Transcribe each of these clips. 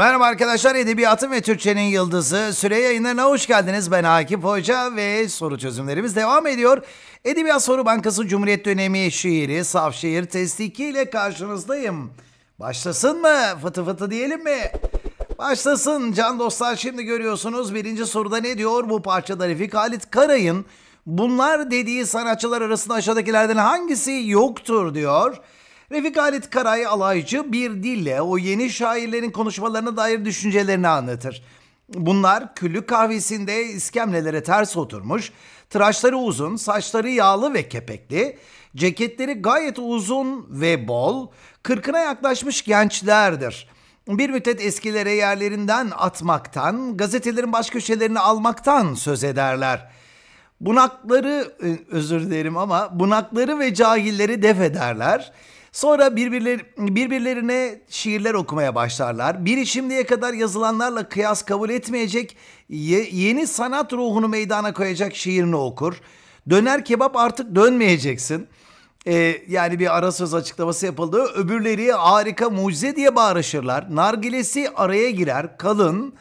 Merhaba arkadaşlar, Edebiyatın ve Türkçenin Yıldızı Süre yayınlarına hoş geldiniz. Ben Akif Hoca ve soru çözümlerimiz devam ediyor. Edebiyat Soru Bankası Cumhuriyet Dönemi şiiri Saf Şiir Testi 2 ile karşınızdayım. Başlasın mı? Fıtı fıtı diyelim mi? Başlasın can dostlar. Şimdi görüyorsunuz birinci soruda ne diyor? Bu parçada Refik Halit Karay'ın bunlar dediği sanatçılar arasında aşağıdakilerden hangisi yoktur diyor. Refik Halit Karay alaycı bir dille o yeni şairlerin konuşmalarına dair düşüncelerini anlatır. Bunlar küllük kahvesinde iskemlelere ters oturmuş, tıraşları uzun, saçları yağlı ve kepekli, ceketleri gayet uzun ve bol, kırkına yaklaşmış gençlerdir. Bir müddet eskilere yerlerinden atmaktan, gazetelerin baş köşelerini almaktan söz ederler. Bunakları, özür dilerim ama bunakları ve cahilleri def ederler. Sonra birbirlerine şiirler okumaya başlarlar. Biri şimdiye kadar yazılanlarla kıyas kabul etmeyecek, yeni sanat ruhunu meydana koyacak şiirini okur. Döner kebap artık dönmeyeceksin. Yani bir ara söz açıklaması yapıldı. Öbürleri harika mucize diye bağırışırlar. Nargilesi araya girer, kalın,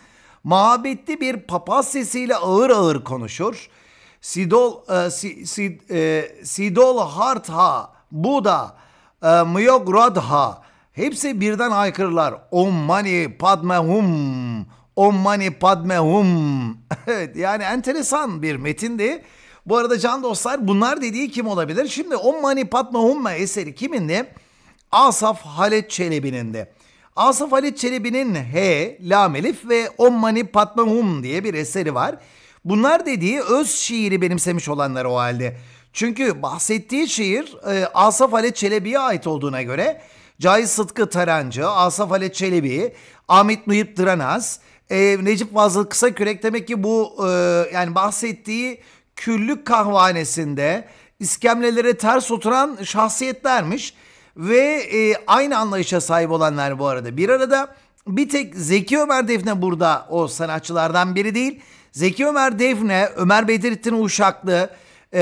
muhabbetli bir papaz sesiyle ağır ağır konuşur. Sidol Hartha, Buda, Myogradha, hepsi birden haykırırlar. Om mani padme hum, om mani padme hum. Evet, yani enteresan bir metindi. Bu arada can dostlar, bunlar dediği kim olabilir? Şimdi Om Mani Padme Hum eseri kimindi? Asaf Halet Çelebi'nin de. Asaf Halet Çelebi'nin He, Lam Elif ve Om Mani Padme Hum diye bir eseri var. Bunlar dediği öz şiiri benimsemiş olanlar o halde. Çünkü bahsettiği şiir Asaf Halet Çelebi'ye ait olduğuna göre Cahit Sıtkı Tarancı, Asaf Halet Çelebi, Ahmet Muhip Dıranas, Necip Fazıl Kısakürek demek ki bu yani bahsettiği küllük kahvanesinde iskemlelere ters oturan şahsiyetlermiş ve aynı anlayışa sahip olanlar bu arada bir arada. Bir tek Zeki Ömer Defne burada o sanatçılardan biri değil. Zeki Ömer Defne, Ömer Bedrettin Uşaklı,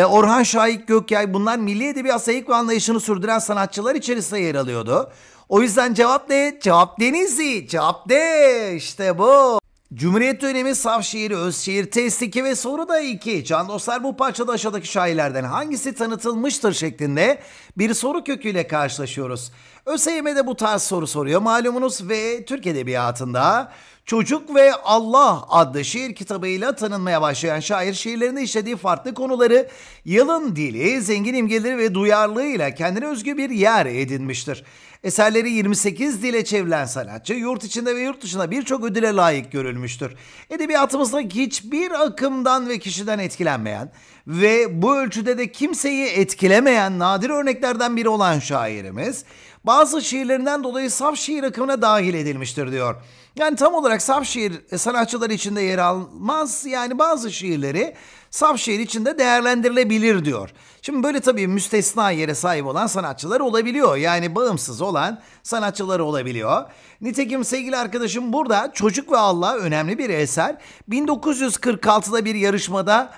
Orhan Şaik Gökyay, bunlar milli edebiyat sayık ve anlayışını sürdüren sanatçılar içerisinde yer alıyordu. O yüzden cevap ne? Cevap Denizli. Cevap D. İşte bu. Cumhuriyet dönemi saf şiiri öz şiir test 2 ve soru da 2. Can dostlar, bu parçada aşağıdaki şairlerden hangisi tanıtılmıştır şeklinde bir soru köküyle karşılaşıyoruz. ÖSYM'de bu tarz soru soruyor malumunuz ve Türk Edebiyatı'nda Çocuk ve Allah adlı şiir kitabıyla tanınmaya başlayan şair şiirlerinde işlediği farklı konuları, yalın dili, zengin imgeleri ve duyarlılığıyla kendine özgü bir yer edinmiştir. Eserleri 28 dile çevrilen sanatçı yurt içinde ve yurt dışında birçok ödüle layık görülmüştür. Edebiyatımızda hiçbir akımdan ve kişiden etkilenmeyen ve bu ölçüde de kimseyi etkilemeyen nadir örneklerden biri olan şairimiz bazı şiirlerinden dolayı saf şiir akımına dahil edilmiştir diyor. Yani tam olarak saf şiir sanatçıları içinde yer almaz. Yani bazı şiirleri saf şiir içinde değerlendirilebilir diyor. Şimdi böyle tabii müstesna yere sahip olan sanatçılar olabiliyor. Yani bağımsız olan sanatçılar olabiliyor. Nitekim sevgili arkadaşım burada Çocuk ve Allah önemli bir eser. 1946'da bir yarışmada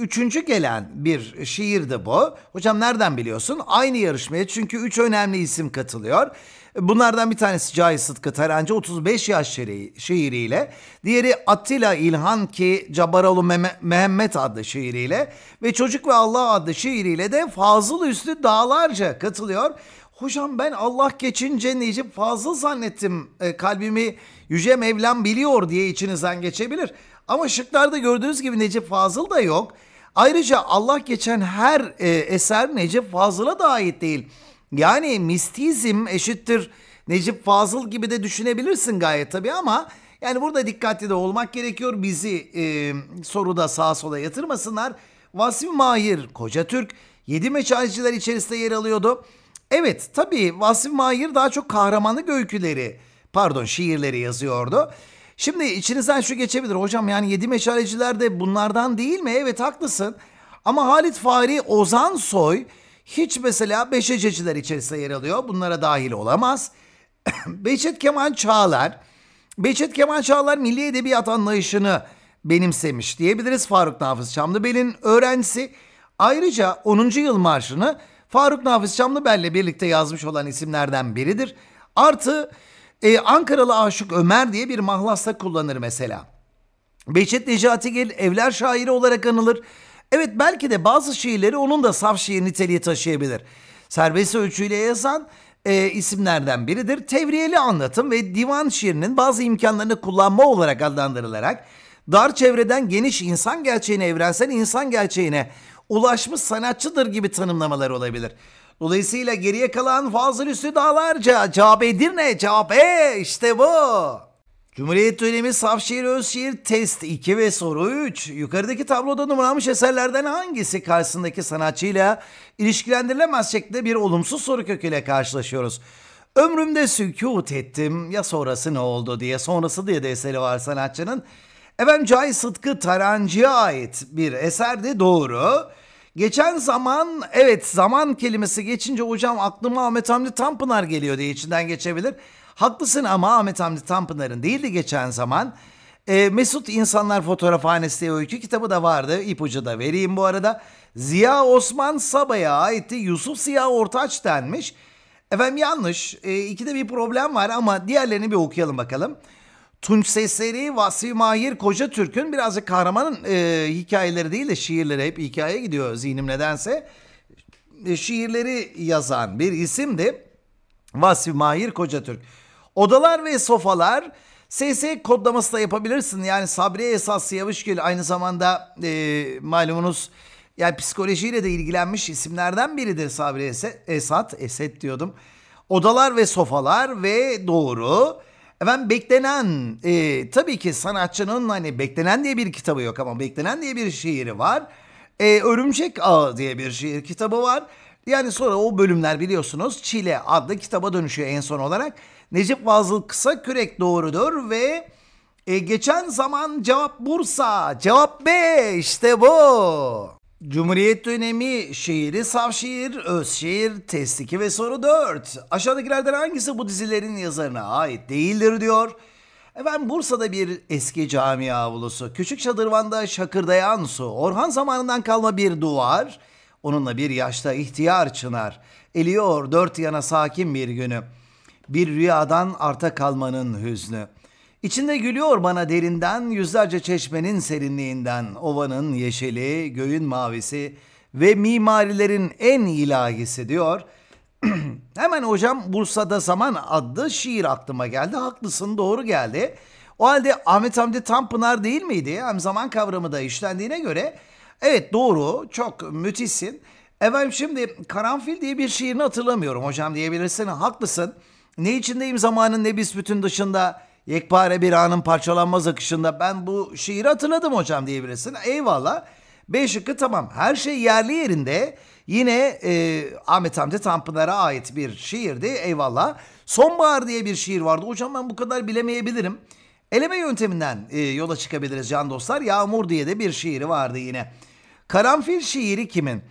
üçüncü gelen bir şiirdi bu. Hocam nereden biliyorsun? Aynı yarışmaya çünkü 3 önemli isim katılıyor. Bunlardan bir tanesi Cahit Sıtkı Tarancı 35 yaş şiiriyle, diğeri Attila İlhan ki Cabaralı Mehmet adlı şiiriyle ve Çocuk ve Allah adlı şiiriyle de Fazıl Üslü Dağlarca katılıyor. Hocam ben Allah geçince Necip Fazıl zannettim, kalbimi Yüce Mevlam biliyor diye içinizden geçebilir. Ama şıklarda gördüğünüz gibi Necip Fazıl da yok. Ayrıca Allah geçen her eser Necip Fazıl'a da ait değil. Yani mistizm eşittir Necip Fazıl gibi de düşünebilirsin gayet tabii ama yani burada dikkatli de olmak gerekiyor. Bizi soruda sağa sola yatırmasınlar. Vasfi Mahir Kocatürk 7 meçhalciler içerisinde yer alıyordu. Evet tabii Vasfi Mahir daha çok kahramanlık öyküleri, pardon şiirleri yazıyordu. Şimdi içinizden şu geçebilir. Hocam yani 7 meşaleciler de bunlardan değil mi? Evet haklısın. Ama Halit Fahri Ozansoy hiç mesela beşececiler içerisinde yer alıyor. Bunlara dahil olamaz. Behçet Kemal Çağlar. Behçet Kemal Çağlar milli edebiyat anlayışını benimsemiş diyebiliriz. Faruk Nafiz Çamlıbel'in öğrencisi. Ayrıca 10. Yıl Marşı'nı Faruk Nafiz Çamlıbel'le birlikte yazmış olan isimlerden biridir. Artı Ankaralı Aşık Ömer diye bir mahlasla kullanır mesela. Behçet Necatigil evler şairi olarak anılır. Evet, belki de bazı şiirleri onun da saf şiir niteliği taşıyabilir. Serbest ölçüyle yazan isimlerden biridir. Tevriyeli anlatım ve divan şiirinin bazı imkanlarını kullanma olarak adlandırılarak dar çevreden geniş insan gerçeğine, evrensel insan gerçeğine ulaşmış sanatçıdır gibi tanımlamalar olabilir. Dolayısıyla geriye kalan Fazıl Üslü Dağlarca, Cevap Edirne, Cevap işte bu. Cumhuriyet dönemi saf şiir öz şiir test 2 ve soru 3. Yukarıdaki tabloda numaralanmış eserlerden hangisi karşısındaki sanatçıyla ilişkilendirilemez şekilde bir olumsuz soru köküyle karşılaşıyoruz? Ömrümde sükût ettim, ya sonrası ne oldu diye, sonrası diye de eseri var sanatçının. Efendim, Cahit Sıtkı Tarancı'ya ait bir eserdi, doğru. Geçen zaman, evet, zaman kelimesi geçince hocam aklıma Ahmet Hamdi Tanpınar geliyor diye içinden geçebilir. Haklısın ama Ahmet Hamdi Tanpınar'ın değildi geçen zaman. Mesut İnsanlar Fotoğrafhanesi diye öykü kitabı da vardı. İpucu da vereyim bu arada. Ziya Osman Saba'ya aitti. Yusuf Ziya Ortaç denmiş. Efendim yanlış. İkide bir problem var ama diğerlerini bir okuyalım bakalım. Tunç Sesleri, Vasfi Mahir Kocatürk'ün birazcık kahramanın hikayeleri değil de şiirleri, hep hikaye gidiyor zihnim nedense. Şiirleri yazan bir isimdi Vasfi Mahir Kocatürk. Odalar ve Sofalar, SS kodlaması da yapabilirsin. Yani Sabri Esat Yavuşgül aynı zamanda malumunuz yani psikolojiyle de ilgilenmiş isimlerden biridir Sabri Esat diyordum. Odalar ve Sofalar ve doğru. Efendim Beklenen, tabii ki sanatçının hani Beklenen diye bir kitabı yok ama Beklenen diye bir şiiri var. Örümcek Ağı diye bir şiir kitabı var. Yani sonra o bölümler biliyorsunuz Çile adlı kitaba dönüşüyor en son olarak. Necip Fazıl Kısakürek doğrudur ve geçen zaman cevap Bursa, cevap B işte bu. Cumhuriyet dönemi şiiri saf şiir, öz şiir, test 2 ve soru 4. Aşağıdakilerden hangisi bu dizilerin yazarına ait değildir diyor. Efendim Bursa'da bir eski cami avlusu, küçük şadırvanda şakırdayan su, Orhan zamanından kalma bir duvar, onunla bir yaşta ihtiyar çınar, eliyor dört yana sakin bir günü, bir rüyadan arta kalmanın hüznü. İçinde gülüyor bana derinden, yüzlerce çeşmenin serinliğinden, ovanın yeşili, göğün mavisi ve mimarilerin en ilahisi diyor. Hemen hocam Bursa'da Zaman adlı şiir aklıma geldi. Haklısın, doğru geldi. O halde Ahmet Hamdi Tanpınar değil miydi? Hem zaman kavramı da işlendiğine göre evet doğru, çok müthişsin. Efendim şimdi Karanfil diye bir şiirini hatırlamıyorum hocam diyebilirsin. Haklısın. Ne içindeyim zamanın ne büsbütün dışında, yekpare bir anın parçalanmaz akışında. Ben bu şiiri hatırladım hocam diyebilirsin. Eyvallah. B şıkkı tamam. Her şey yerli yerinde. Yine Ahmet Hamdi Tanpınar'a ait bir şiirdi. Eyvallah. Sonbahar diye bir şiir vardı. Hocam ben bu kadar bilemeyebilirim. Eleme yönteminden yola çıkabiliriz can dostlar. Yağmur diye de bir şiiri vardı yine. Karanfil şiiri kimin?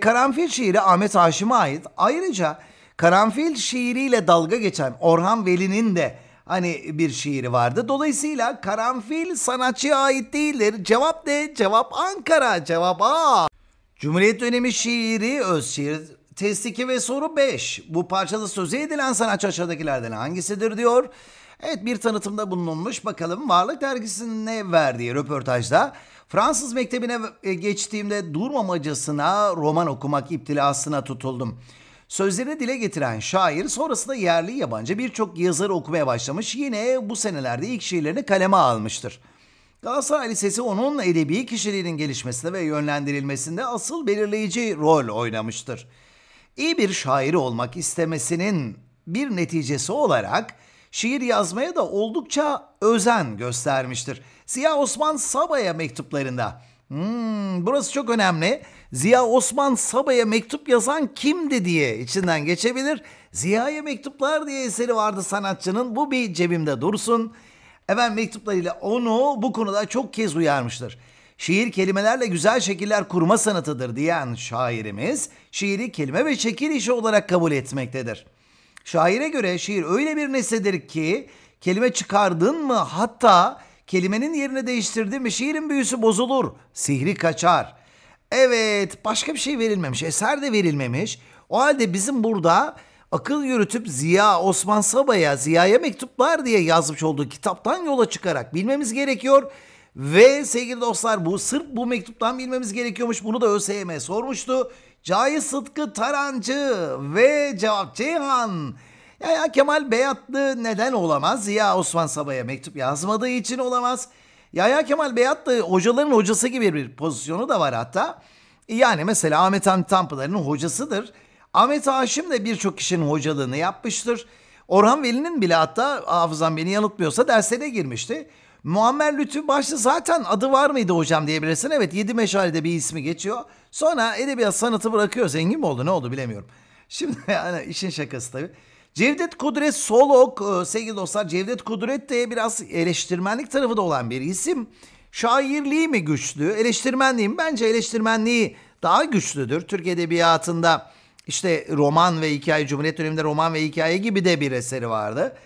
Karanfil şiiri Ahmet Haşim'e ait. Ayrıca Karanfil şiiriyle dalga geçen Orhan Veli'nin de hani bir şiiri vardı. Dolayısıyla Karanfil sanatçıya ait değildir. Cevap ne? Cevap Ankara. Cevap A. Cumhuriyet dönemi şiiri öz şiir. Test 2 ve soru 5. Bu parçada sözü edilen sanatçı aşağıdakilerden hangisidir diyor. Evet, bir tanıtımda bulunmuş. Bakalım Varlık Dergisi'ne verdiği röportajda Fransız mektebine geçtiğimde durmamacasına roman okumak iptilasına tutuldum. Sözlerini dile getiren şair sonrasında yerli yabancı birçok yazarı okumaya başlamış. Yine bu senelerde ilk şiirlerini kaleme almıştır. Galatasaray Lisesi onun edebi kişiliğinin gelişmesinde ve yönlendirilmesinde asıl belirleyici rol oynamıştır. İyi bir şair olmak istemesinin bir neticesi olarak şiir yazmaya da oldukça özen göstermiştir. Ziya Osman Saba'ya mektuplarında. Burası çok önemli. Ziya Osman Saba'ya mektup yazan kimdi diye içinden geçebilir. Ziya'ya mektuplar diye eseri vardı sanatçının. Bu bir cebimde dursun. Efendim mektuplarıyla onu bu konuda çok kez uyarmıştır. Şiir kelimelerle güzel şekiller kurma sanatıdır diyen şairimiz şiiri kelime ve şekil işi olarak kabul etmektedir. Şaire göre şiir öyle bir nesnedir ki kelime çıkardın mı hatta kelimenin yerini değiştirdin mi şiirin büyüsü bozulur, sihri kaçar. Evet, başka bir şey verilmemiş, eser de verilmemiş. O halde bizim burada akıl yürütüp Ziya Osman Saba'ya, Ziya'ya mektuplar diye yazmış olduğu kitaptan yola çıkarak bilmemiz gerekiyor. Ve sevgili dostlar, bu sırf bu mektuptan bilmemiz gerekiyormuş. Bunu da ÖSYM sormuştu. Cahit Sıtkı Tarancı ve cevap Ceyhan. Yahya Kemal Beyatlı neden olamaz? Ziya Osman Saba'ya mektup yazmadığı için olamaz. Yahya Kemal Beyatlı hocaların hocası gibi bir pozisyonu da var hatta. Yani mesela Ahmet Hamdi Tanpınar'ın hocasıdır. Ahmet Haşim de birçok kişinin hocalığını yapmıştır. Orhan Veli'nin bile, hatta hafızam beni yanıltmıyorsa, dersine girmişti. Muammer Lütfü başta zaten adı var mıydı hocam diyebilirsin. Evet, 7 meşalede bir ismi geçiyor. Sonra edebiyat sanatı bırakıyor. Zengin mi oldu, ne oldu bilemiyorum. Şimdi yani işin şakası tabii. Cevdet Kudret Solok, sevgili dostlar, Cevdet Kudret de biraz eleştirmenlik tarafı da olan bir isim. Şairliği mi güçlü, eleştirmenliği mi? Bence eleştirmenliği daha güçlüdür. Türk edebiyatında işte roman ve hikaye, Cumhuriyet döneminde roman ve hikaye gibi de bir eseri vardı.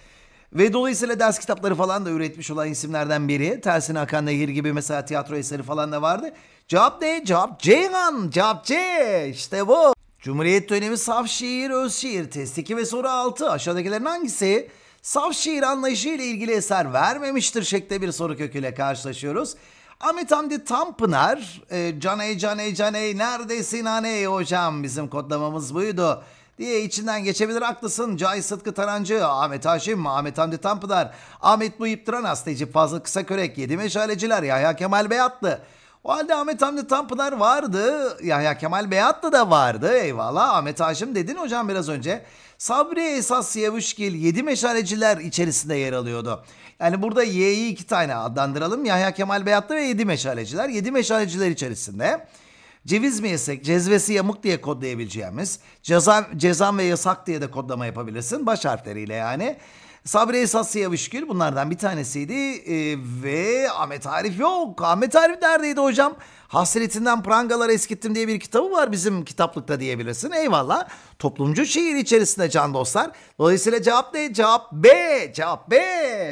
Ve dolayısıyla ders kitapları falan da üretmiş olan isimlerden biri. Tersine Akan Nehir gibi mesela tiyatro eseri falan da vardı. Cevap ne? Cevap Ceyhan, cevap C, işte bu. Cumhuriyet dönemi saf şiir, öz şiir, test 2 ve soru 6. Aşağıdakilerin hangisi saf şiir anlayışı ile ilgili eser vermemiştir şeklinde bir soru köküyle karşılaşıyoruz. Ahmet Hamdi Tanpınar, caney caney caney neredesin haney hocam, bizim kodlamamız buydu diye içinden geçebilir. Haklısın. Cahit Sıtkı Tarancı, Ahmet Haşim, Ahmet Hamdi Tanpınar, Ahmet Muhip Dıranas, Necip Fazıl Kısakürek, 7 Meşaleciler, Yahya Kemal Beyatlı. O halde Ahmet Hamdi Tanpınar vardı. Yahya Kemal Beyatlı da vardı. Eyvallah. Ahmet Haşim dedin hocam biraz önce. Sabri Esat Yavuşgül, 7 Meşaleciler içerisinde yer alıyordu. Yani burada Y'yi 2 tane adlandıralım. Yahya Kemal Beyatlı ve 7 Meşaleciler. 7 Meşaleciler içerisinde. Ceviz mi yesek, cezvesi yamuk diye kodlayabileceğimiz, cezam ve yasak diye de kodlama yapabilirsin. Baş harfleriyle yani. Sabri Esat Yavuşgül bunlardan bir tanesiydi. Ve Ahmet Arif yok. Ahmet Arif neredeydi hocam? Hasretinden Prangalar Eskittim diye bir kitabı var bizim kitaplıkta diyebilirsin. Eyvallah. Toplumcu şiir içerisinde can dostlar. Dolayısıyla cevap ne? Cevap B. Cevap B.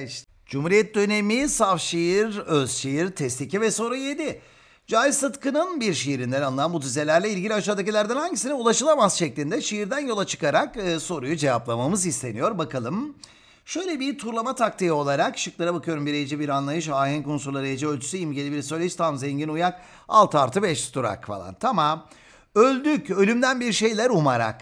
İşte. Cumhuriyet dönemi saf şiir, öz şiir, test 2 ve soru 7. Cahit Sıtkı'nın bir şiirinden alınan bu dizelerle ilgili aşağıdakilerden hangisine ulaşılamaz şeklinde şiirden yola çıkarak soruyu cevaplamamız isteniyor. Bakalım. Şöyle bir turlama taktiği olarak şıklara bakıyorum. Bir hece, bir anlayış, ahenk unsurları, hece ölçüsü, imgeli bir söyleyiş, tam zengin uyak, 6+5 durak falan. Tamam. Öldük, ölümden bir şeyler umarak.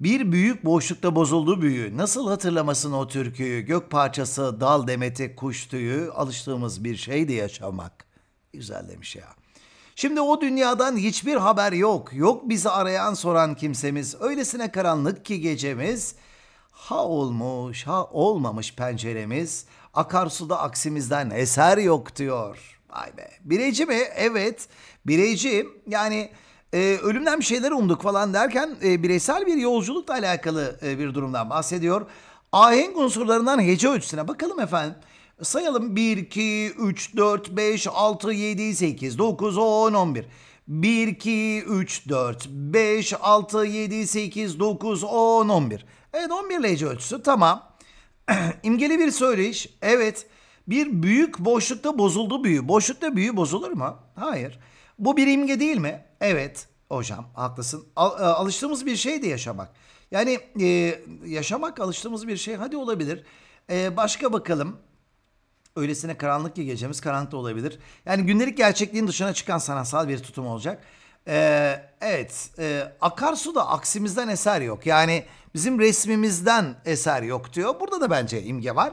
Bir büyük boşlukta bozuldu büyü. Nasıl hatırlamasın o türküyü? Gök parçası, dal demeti, kuş tüyü, alıştığımız bir şeydi yaşamak. Güzel demiş ya. Şimdi o dünyadan hiçbir haber yok. Yok bizi arayan soran kimsemiz. Öylesine karanlık ki gecemiz. Ha olmuş ha olmamış penceremiz. Akarsuda aksimizden eser yok diyor. Vay be. Bireyci mi? Evet. Bireyciyim. Yani ölümden bir şeyler umduk falan derken bireysel bir yolculukla alakalı bir durumdan bahsediyor. Ahenk unsurlarından hece ölçüsüne bakalım efendim. Sayalım. 1, 2, 3, 4, 5, 6, 7, 8, 9, 10, 11. 1, 2, 3, 4, 5, 6, 7, 8, 9, 10, 11. Evet, 11 hece ölçüsü. Tamam. İmgeli bir söyleyiş. Evet. Bir büyük boşlukta bozuldu büyü. Boşlukta büyü bozulur mu? Hayır. Bu bir imge değil mi? Evet. Hocam haklısın. Alıştığımız bir şeydi yaşamak. Yani yaşamak alıştığımız bir şey. Hadi olabilir. Başka bakalım. Öylesine karanlık ki gecemiz, karanlık da olabilir. Yani gündelik gerçekliğin dışına çıkan sanatsal bir tutum olacak. Evet. Akarsu'da aksimizden eser yok. Yani bizim resmimizden eser yok diyor. Burada da bence imge var.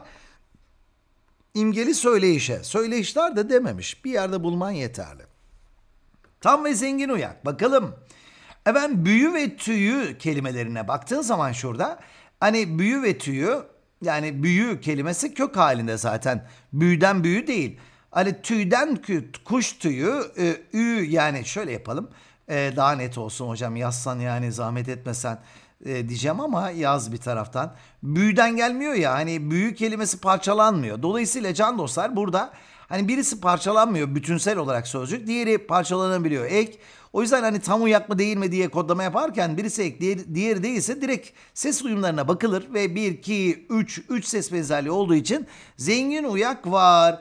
İmgeli söyleyişe. Söyleyişler de dememiş. Bir yerde bulman yeterli. Tam ve zengin uyak. Bakalım. Efendim, büyü ve tüyü kelimelerine baktığın zaman şurada. Hani büyü ve tüyü. Yani büyü kelimesi kök halinde zaten. Büyüden büyü değil. Hani tüyden kuş tüyü, yani şöyle yapalım. Daha net olsun hocam, yazsan yani zahmet etmesen diyeceğim ama yaz bir taraftan. Büyüden gelmiyor ya, hani büyü kelimesi parçalanmıyor. Dolayısıyla can dostlar burada hani birisi parçalanmıyor bütünsel olarak sözcük, diğeri parçalanabiliyor ek. O yüzden hani tam uyak mı değil mi diye kodlama yaparken birisi ek, diğeri değilse direkt ses uyumlarına bakılır ve 1, 2, 3, 3 ses benzerliği olduğu için zengin uyak var.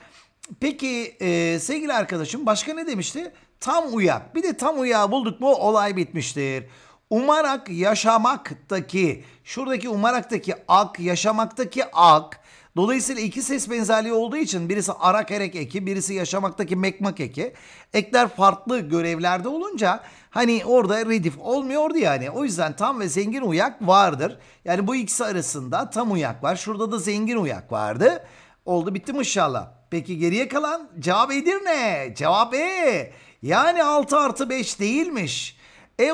Peki sevgili arkadaşım başka ne demişti? Tam uyak. Bir de tam uyağı bulduk mu olay bitmiştir. Umarak yaşamaktaki, şuradaki umaraktaki ak, yaşamaktaki ak. Dolayısıyla iki ses benzerliği olduğu için birisi arak erek eki, birisi yaşamaktaki mekmak eki. Ekler farklı görevlerde olunca hani orada redif olmuyordu yani. O yüzden tam ve zengin uyak vardır. Yani bu ikisi arasında tam uyak var. Şurada da zengin uyak vardı. Oldu bitti mi inşallah. Peki geriye kalan cevap Edirne. Cevap E. Yani 6 artı 5 değilmiş.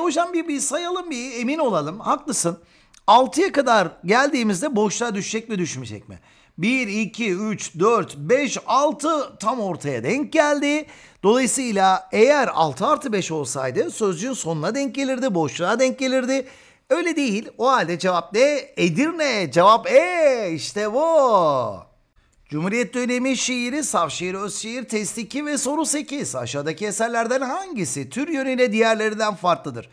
Hocam bir sayalım, bir emin olalım. Haklısın. 6'ya kadar geldiğimizde boşluğa düşecek mi düşmeyecek mi? 1, 2, 3, 4, 5, 6 tam ortaya denk geldi. Dolayısıyla eğer 6 artı 5 olsaydı sözcüğün sonuna denk gelirdi, boşluğa denk gelirdi. Öyle değil. O halde cevap ne? Edirne. Cevap E. İşte bu. Cumhuriyet dönemi şiiri, saf şiir, öz şiir, test 2 ve soru 8. Aşağıdaki eserlerden hangisi tür yönüyle diğerlerinden farklıdır?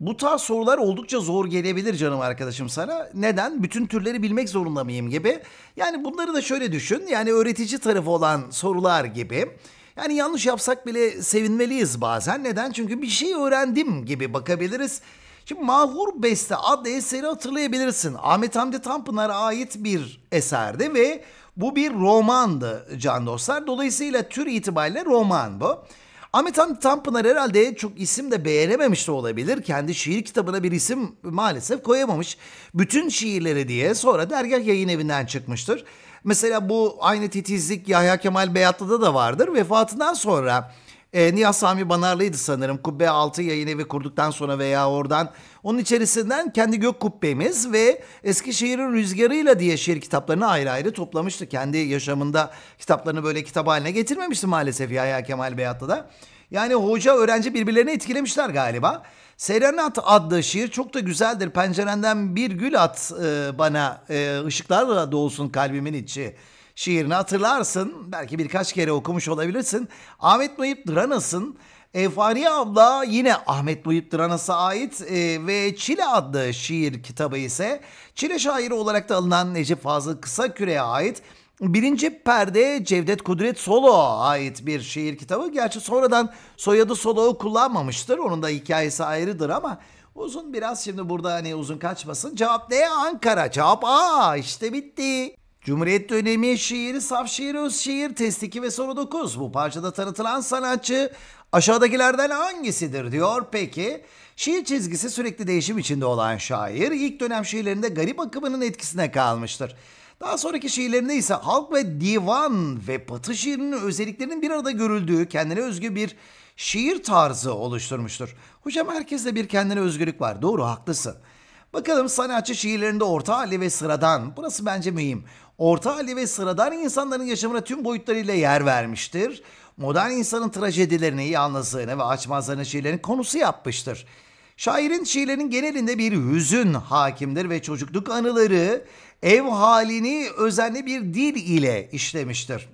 Bu tarz sorular oldukça zor gelebilir canım arkadaşım sana. Neden? Bütün türleri bilmek zorunda mıyım gibi. Yani bunları da şöyle düşün. Yani öğretici tarafı olan sorular gibi. Yani yanlış yapsak bile sevinmeliyiz bazen. Neden? Çünkü bir şey öğrendim gibi bakabiliriz. Şimdi Mahur Beste adlı eseri hatırlayabilirsin. Ahmet Hamdi Tanpınar'a ait bir eserdi ve bu bir romandı can dostlar. Dolayısıyla tür itibariyle roman bu. Ahmet Hamdi Tanpınar herhalde çok isim de beğenememiş de olabilir. Kendi şiir kitabına bir isim maalesef koyamamış. Bütün şiirleri diye sonra dergah yayın evinden çıkmıştır. Mesela bu aynı titizlik Yahya Kemal Beyatlı'da da vardır. Vefatından sonra Nihat Sami Banarlı'ydı sanırım. Kubbealtı yayın evi kurduktan sonra veya oradan. Onun içerisinden kendi gök kubbemiz ve Eskişehir'in rüzgarıyla diye şiir kitaplarını ayrı ayrı toplamıştı. Kendi yaşamında kitaplarını böyle kitap haline getirmemişti maalesef Yahya Kemal Beyatlı'da. Yani hoca öğrenci birbirlerini etkilemişler galiba. Serenat adlı şiir çok da güzeldir. Pencerenden bir gül at bana, ışıklarla dolsun kalbimin içi. Şiirini hatırlarsın. Belki birkaç kere okumuş olabilirsin. Ahmet Muhip Dıranas'ın Fahriye abla yine Ahmet Muhip Dıranas'a ait ve Çile adlı şiir kitabı ise Çile şairi olarak da alınan Necip Fazıl Kısakürek'e ait. Birinci perde Cevdet Kudret Solok'a ait bir şiir kitabı. Gerçi sonradan soyadı Solok'u kullanmamıştır. Onun da hikayesi ayrıdır ama uzun biraz, şimdi burada hani uzun kaçmasın. Cevap ne? Ankara. Cevap A. İşte bitti. Cumhuriyet dönemi şiiri, saf şiir, öz şiir, test 2 ve soru 9. Bu parçada tanıtılan sanatçı aşağıdakilerden hangisidir diyor. Peki şiir çizgisi sürekli değişim içinde olan şair ilk dönem şiirlerinde garip akımının etkisine kalmıştır. Daha sonraki şiirlerinde ise halk ve divan ve batı şiirinin özelliklerinin bir arada görüldüğü kendine özgü bir şiir tarzı oluşturmuştur. Hocam herkeste bir kendine özgürlük var. Doğru, haklısın. Bakalım sanatçı şiirlerinde orta halli ve sıradan, burası bence mühim, orta halli ve sıradan insanların yaşamına tüm boyutlarıyla yer vermiştir. Modern insanın trajedilerini, yalnızlığını ve açmazlarını şiirlerin konusu yapmıştır. Şairin şiirlerinin genelinde bir hüzün hakimdir ve çocukluk anıları, ev halini özenli bir dil ile işlemiştir.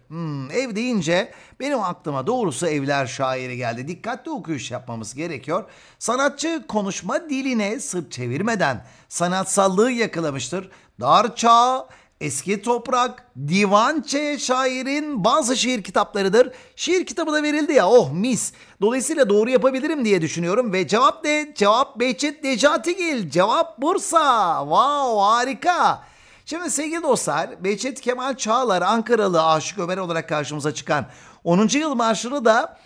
Ev deyince benim aklıma doğrusu evler şairi geldi. Dikkatli okuyuş yapmamız gerekiyor. Sanatçı konuşma diline sırt çevirmeden sanatsallığı yakalamıştır. Dar çağ, eski toprak, divançe şairin bazı şiir kitaplarıdır. Şiir kitabı da verildi ya, oh mis. Dolayısıyla doğru yapabilirim diye düşünüyorum. Ve cevap ne? Cevap Behçet Necatigil. Cevap Bursa. Wow, harika. Şimdi sevgili dostlar, Behçet Kemal Çağlar Ankaralı Aşık Ömer olarak karşımıza çıkan 10. Yıl Marşı'nı da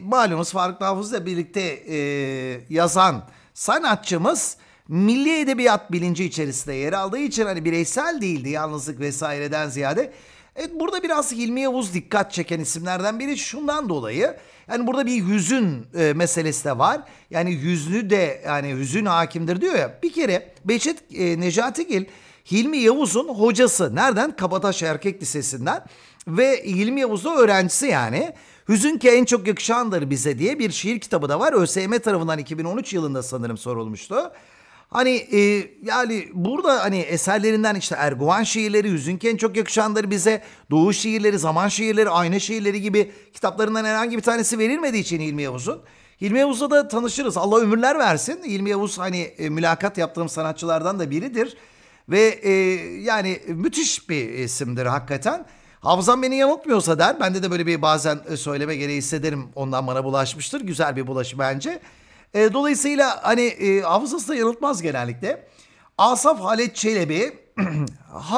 malumunuz Faruk Nafiz'le birlikte yazan sanatçımız milli edebiyat bilinci içerisinde yer aldığı için hani bireysel değildi, yalnızlık vesaireden ziyade. Evet, burada biraz Hilmi Yavuz dikkat çeken isimlerden biri şundan dolayı. Yani burada bir hüzün meselesi de var. Yani hüznü de, yani hüzün hakimdir diyor ya. Bir kere Behçet Necatigil Hilmi Yavuz'un hocası. Nereden? Kabataş Erkek Lisesi'nden. Ve Hilmi Yavuz'un öğrencisi yani. Hüzün ki en çok yakışandır bize diye bir şiir kitabı da var. ÖSYM tarafından 2013 yılında sanırım sorulmuştu. Hani yani burada hani eserlerinden işte Erguvan şiirleri, Hüzün ki en çok yakışandır bize, Doğu şiirleri, Zaman şiirleri, Ayna şiirleri gibi kitaplarından herhangi bir tanesi verilmediği için Hilmi Yavuz'un. Hilmi Yavuz'la da tanışırız. Allah ömürler versin. Hilmi Yavuz hani mülakat yaptığım sanatçılardan da biridir. Ve yani müthiş bir isimdir hakikaten. Hafızam beni yanıltmıyorsa der. Bende de böyle bir bazen söyleme gereği hissederim. Ondan bana bulaşmıştır. Güzel bir bulaşı bence. Dolayısıyla hani hafızası da yanıltmaz genellikle. Asaf Halet Çelebi,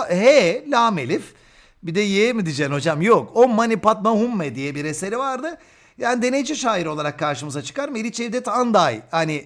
H, Lam Elif, bir de Y mi diyeceksin hocam? Yok. O Mani Padma Humme diye bir eseri vardı. Yani deneyci şair olarak karşımıza çıkar. Melih Cevdet Anday, hani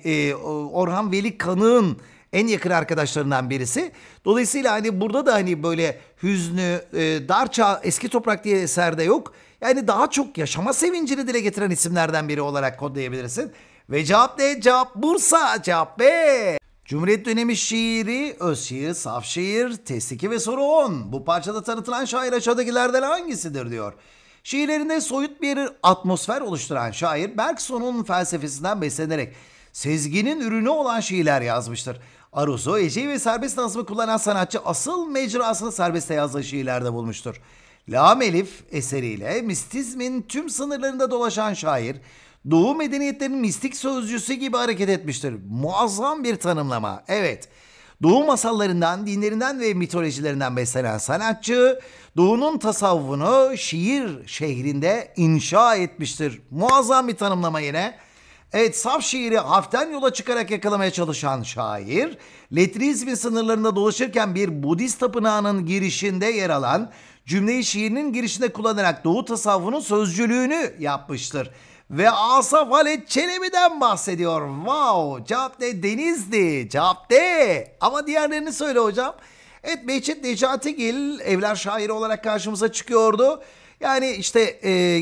Orhan Veli Kanık'ın en yakın arkadaşlarından birisi. Dolayısıyla hani burada da hani böyle hüznü, darça, eski toprak diye eserde yok. Yani daha çok yaşama sevincini dile getiren isimlerden biri olarak kodlayabilirsin. Ve cevap ne? Cevap Bursa. Cevap B. Cumhuriyet dönemi şiiri, öz şiir, saf şiir, test 2 ve soru 10. Bu parçada tanıtılan şair aşağıdakilerden hangisidir diyor. Şiirlerinde soyut bir atmosfer oluşturan şair Bergson'un felsefesinden beslenerek sezginin ürünü olan şiirler yazmıştır. Aruzu, Ece'yi ve serbest nazmı kullanan sanatçı asıl mecrasını serbestte yazdığı şiirlerde bulmuştur. Lağım Elif eseriyle mistizmin tüm sınırlarında dolaşan şair, Doğu medeniyetlerinin mistik sözcüsü gibi hareket etmiştir. Muazzam bir tanımlama. Evet. Doğu masallarından, dinlerinden ve mitolojilerinden beslenen sanatçı, Doğu'nun tasavvufunu şiir şehrinde inşa etmiştir. Muazzam bir tanımlama yine. Evet, saf şiiri hafiften yola çıkarak yakalamaya çalışan şair, Letrizmin sınırlarında dolaşırken bir Budist tapınağının girişinde yer alan cümleyi şiirinin girişinde kullanarak Doğu tasavvufunun sözcülüğünü yapmıştır. Ve Asaf Halet Çelebi'den bahsediyor. Wow! Cevap D, Denizli. Cevap D. Ama diğerlerini söyle hocam. Evet, Behçet Necatigil evler şairi olarak karşımıza çıkıyordu. Yani işte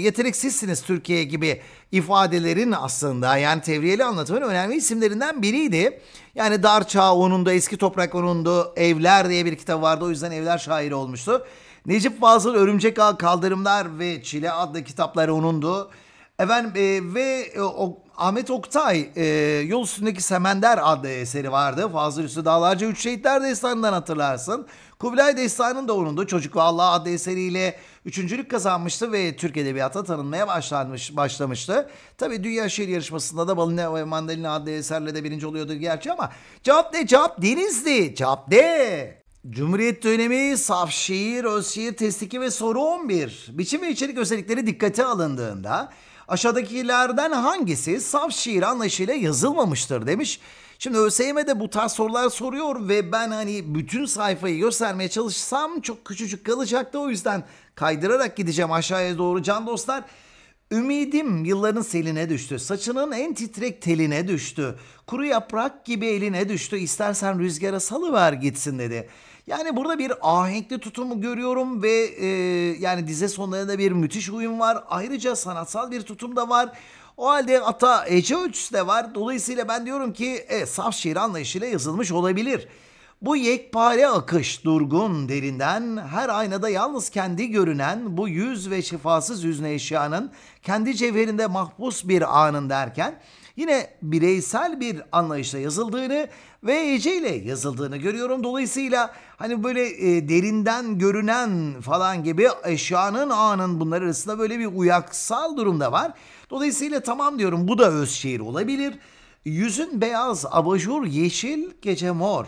yeteneksizsiniz Türkiye gibi ifadelerin aslında yani tevriyeli anlatımın önemli isimlerinden biriydi. Yani Dar Çağ onun da, Eski Toprak onun da, Evler diye bir kitap vardı. O yüzden evler şairi olmuştu. Necip Fazıl Örümcek Ağ, Kaldırımlar ve Çile adlı kitapları onundu. Efendim, Ahmet Oktay Yol Üstündeki Semender adlı eseri vardı. Fazıl Üslü Dağlarca, Üç Şehitler Destanı'ndan hatırlarsın. Kubilay Destanı'nın da onundu. Çocuk ve Allah adlı eseriyle üçüncülük kazanmıştı ve Türk Edebiyat'a tanınmaya başlamıştı. Tabi Dünya Şiir Yarışması'nda da Balina ve Mandalina adlı eserle de birinci oluyordu gerçi ama. Cevap ne? Cevap Denizli. Cevap D. Cumhuriyet dönemi saf şiir, öz şiir, test 2 ve soru 11. Biçim ve içerik özellikleri dikkate alındığında aşağıdakilerden hangisi saf şiir anlayışıyla yazılmamıştır demiş. Şimdi ÖSYM'de bu tarz sorular soruyor ve ben hani bütün sayfayı göstermeye çalışsam çok küçücük kalacaktı. O yüzden kaydırarak gideceğim aşağıya doğru can dostlar. Ümidim yılların seline düştü, saçının en titrek teline düştü, kuru yaprak gibi eline düştü, istersen rüzgara salıver gitsin dedi. Yani burada bir ahenkli tutumu görüyorum ve yani dize sonlarında bir müthiş uyum var. Ayrıca sanatsal bir tutum da var. O halde hatta hece ölçüsü de var. Dolayısıyla ben diyorum ki saf şiir anlayışıyla yazılmış olabilir. Bu yekpare akış durgun derinden, her aynada yalnız kendi görünen, bu yüz ve şifasız hüznü eşyanın kendi cevherinde mahpus bir anın derken yine bireysel bir anlayışla yazıldığını ve hece ile yazıldığını görüyorum. Dolayısıyla hani böyle derinden görünen falan gibi eşyanın, anın, bunlar arasında böyle bir uyaksal durumda var. Dolayısıyla tamam diyorum, bu da öz şiir olabilir. Yüzün beyaz, abajur yeşil, gece mor.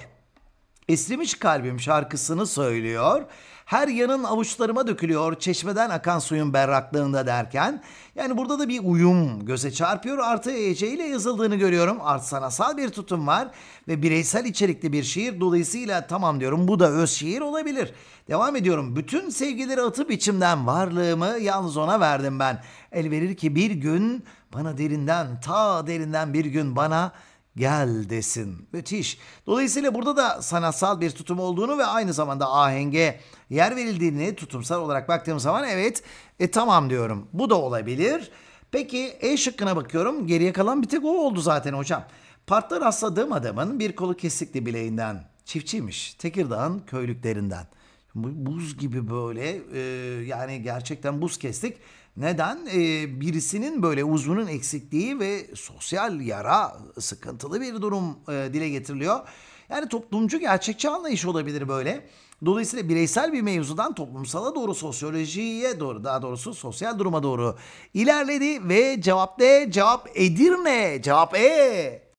Esnemiş kalbim şarkısını söylüyor. Her yanın avuçlarıma dökülüyor, çeşmeden akan suyun berraklığında derken. Yani burada da bir uyum göze çarpıyor. Artı hece ile yazıldığını görüyorum. Artı sanatsal bir tutum var ve bireysel içerikli bir şiir. Dolayısıyla tamam diyorum, bu da öz şiir olabilir. Devam ediyorum. Bütün sevgileri atıp içimden, varlığımı yalnız ona verdim ben. El verir ki bir gün bana derinden, ta derinden bir gün bana gel desin. Müthiş. Dolayısıyla burada da sanatsal bir tutum olduğunu ve aynı zamanda ahenge yer verildiğini tutumsal olarak baktığım zaman evet tamam diyorum. Bu da olabilir. Peki E şıkkına bakıyorum. Geriye kalan bir tek o oldu zaten hocam. Parkta rastladığım adamın bir kolu kesikli bileğinden. Çiftçiymiş. Tekirdağ'ın köylüklerinden. Buz gibi böyle yani gerçekten buz kestik. Neden? Birisinin böyle uzvunun eksikliği ve sosyal yara, sıkıntılı bir durum dile getiriliyor. Yani toplumcu gerçekçi anlayış olabilir böyle. Dolayısıyla bireysel bir mevzudan toplumsala doğru, sosyolojiye doğru, daha doğrusu sosyal duruma doğru ilerledi ve cevap D, cevap Edirne, cevap E.